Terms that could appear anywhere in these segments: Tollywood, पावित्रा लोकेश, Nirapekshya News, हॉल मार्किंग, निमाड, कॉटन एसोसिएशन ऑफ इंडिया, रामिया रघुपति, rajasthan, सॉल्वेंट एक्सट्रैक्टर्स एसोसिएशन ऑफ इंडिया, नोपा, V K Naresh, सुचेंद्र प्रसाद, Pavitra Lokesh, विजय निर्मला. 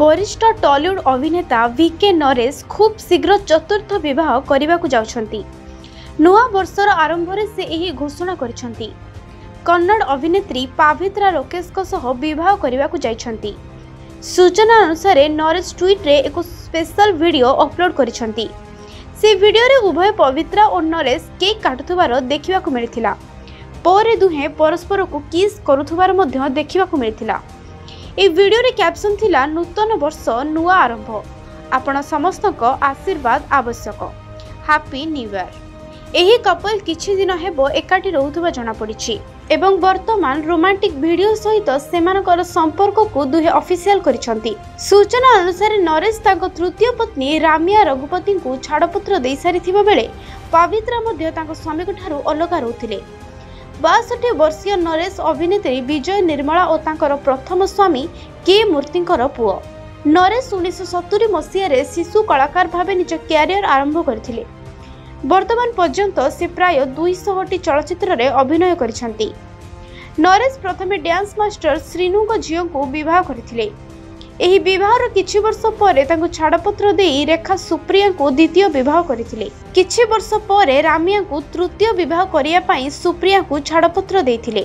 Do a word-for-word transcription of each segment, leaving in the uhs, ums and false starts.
वरिष्ठ टॉलीवुड अभिनेता वी के नरेश खूब शीघ्र चतुर्थ विवाह करने जाउछंती। नूआ वर्षर आरंभ में से यही घोषणा करिछंती। कन्नड़ अभिनेत्री पावित्रा लोकेश को सह विवाह करने जाइछंती। सूचना अनुसार नरेश ट्वीट रे एक स्पेशल वीडियो अपलोड करिछंती। से वीडियो रे उभय पवित्रा और नरेश केक काटुथुवार देखा मिलता। पर दुहे परस्पर को किस करुथुवार मध्य देखा मिलता। ए वीडियो रे कैप्शन थिला नूतन वर्ष नुआ आरंभ, आपण समस्त को आशीर्वाद आवश्यक, हैप्पी न्यू ईयर। एही कपल किछि दिन हेबो एकाठी रहउथबा जणा पड़िछि एवं वर्तमान रोमांटिक वीडियो सहित सेमानकर संपर्क को दुहे ऑफिशियल करिसंती। सूचना अनुसार नरेश तांको तृतीय पत्नी रामिया रघुपति को छाड़पत्र देइ सारिथिबा बेले पवित्रा मध्ये तांको स्वामी को ठारू अलग रहउथिले। बासठ वर्षीय नरेश अभिनेत्री विजय निर्मला और तांकर प्रथम स्वामी के मूर्तिंकर पुओ। नरेश उन्नीस सत्तरी मसीह शिशु कलाकार भाव निज क्यारियर आरंभ करथिले। वर्तमान पर्यंत से प्राय दुईशहटी चलचित्र रे अभिनय करिसेंती। नरेश प्रथमे डांस मास्टर श्रीनु को झियो को विवाह करथिले। एही विवाहर किछि वर्ष परे तांको छाड़पत्र देई रेखा सुप्रिया को द्वितीय विवाह करथिले। किछि वर्ष परे रामिया को तृतीय विवाह करिया पई सुप्रिया को छाड़पत्र देथिले।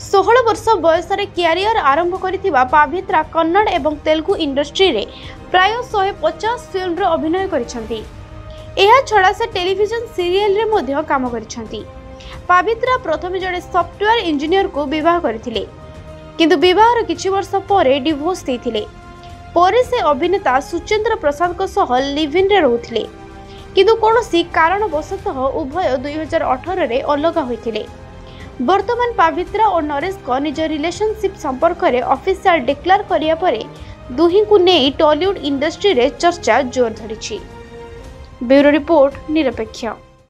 सोलह वर्ष बयस रे करियर आरंभ करिथिबा पवित्रा कन्नड़ एवं तेलुगु इंडस्ट्री रे प्राय एक सौ पचास फिल्म रे अभिनय करिसेंती। एहा छड़ा से टेलीविजन सीरियल रे मध्ये काम करिसेंती। पवित्रा प्रथमे जड़े सॉफ्टवेयर इंजीनियर को विवाह करथिले, किंतु विवाहर किछि वर्ष परे डिवोर्स देथिले। परे से अभिनेता सुचेंद्र प्रसाद को सह लिव इन रे रहउथिले, किंतु कोनोसी कारणवशतः उभय दो हज़ार अठारह रे अलग होइथिले। वर्तमान पवित्रा और नरेश को निज रिलेशनशिप संपर्क रे ऑफिशियल डिक्लेयर करिया परे दुही को नेई टॉलीवुड इंडस्ट्री रे चर्चा जोर धरिछि। ब्यूरो रिपोर्ट निरपेक्ष।